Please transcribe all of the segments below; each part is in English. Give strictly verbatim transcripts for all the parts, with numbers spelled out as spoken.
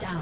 Shut down.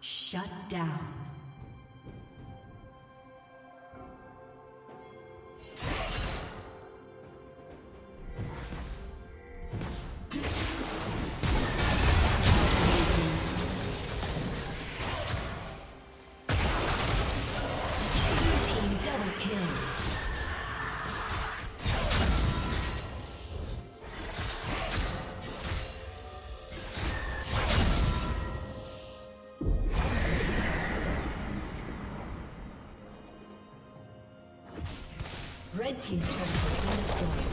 Shut down. Red team's turret has been destroyed.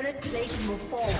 Current plating will fall.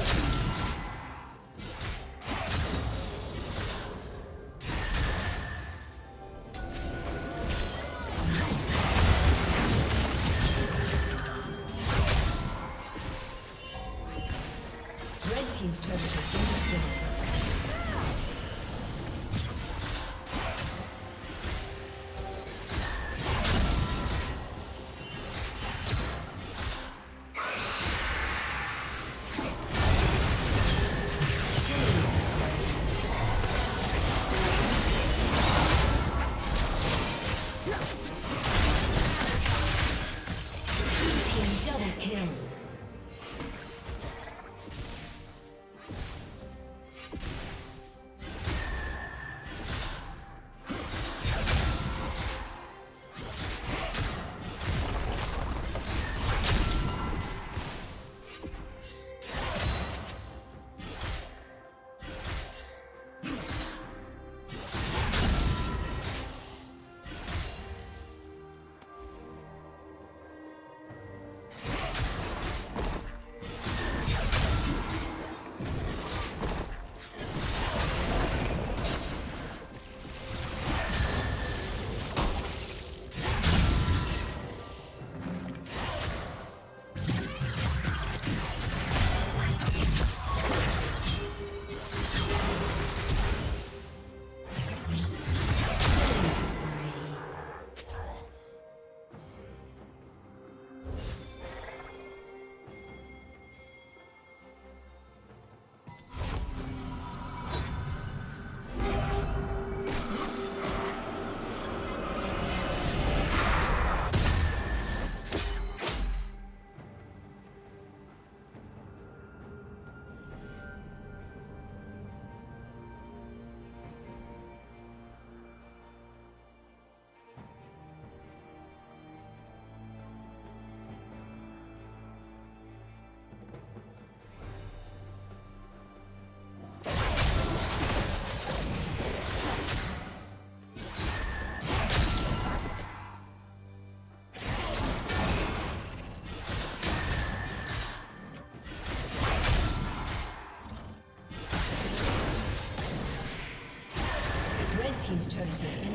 Team's turret has been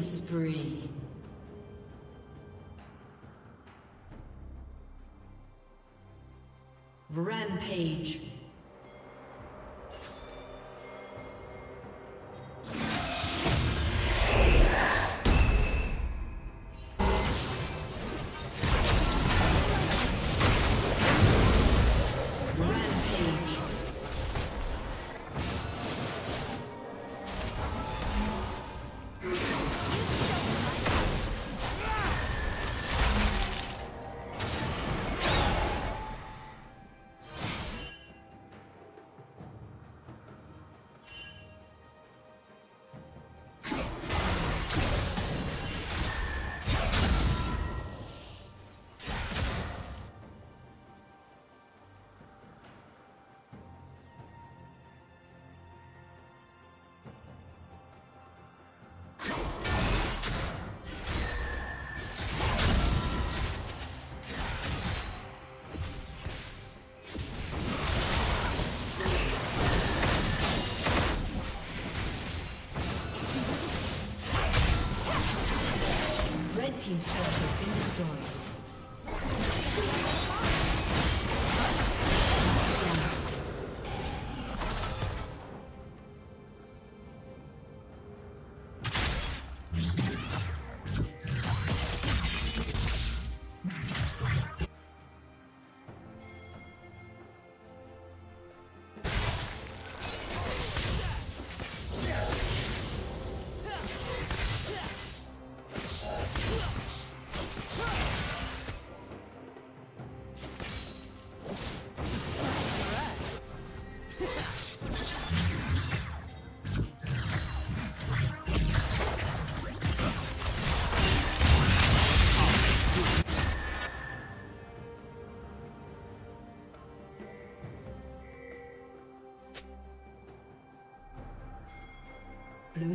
Spree. Rampage. Team's turret has been destroyed. Blue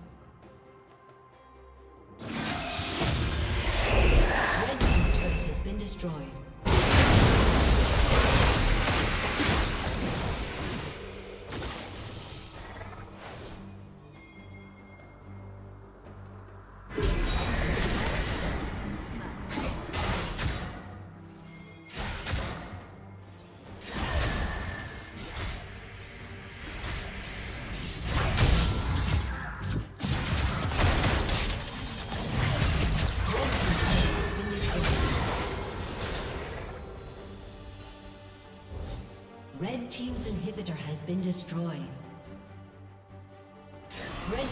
Red team's turret has been destroyed. Red team's inhibitor has been destroyed. Red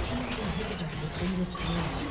team's inhibitor has been destroyed.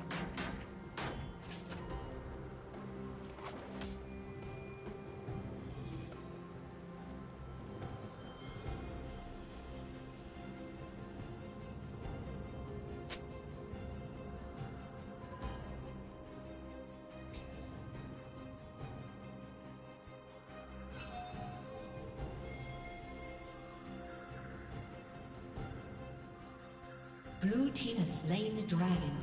Blue team has slain the dragon.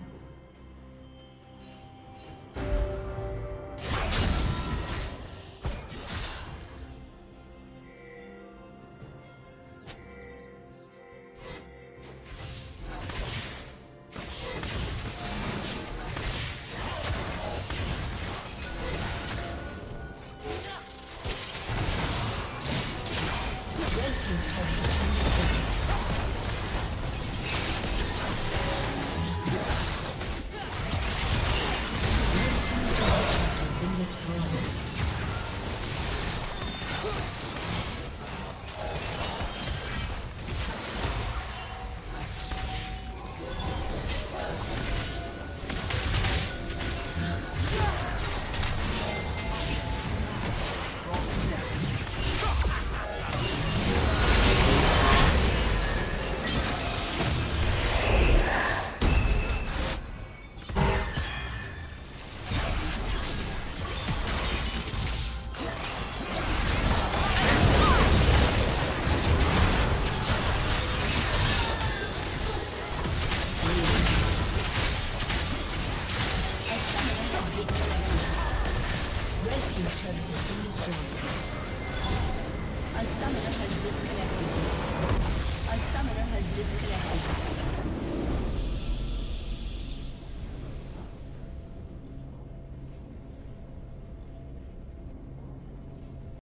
A summoner has disconnected. A summoner has disconnected.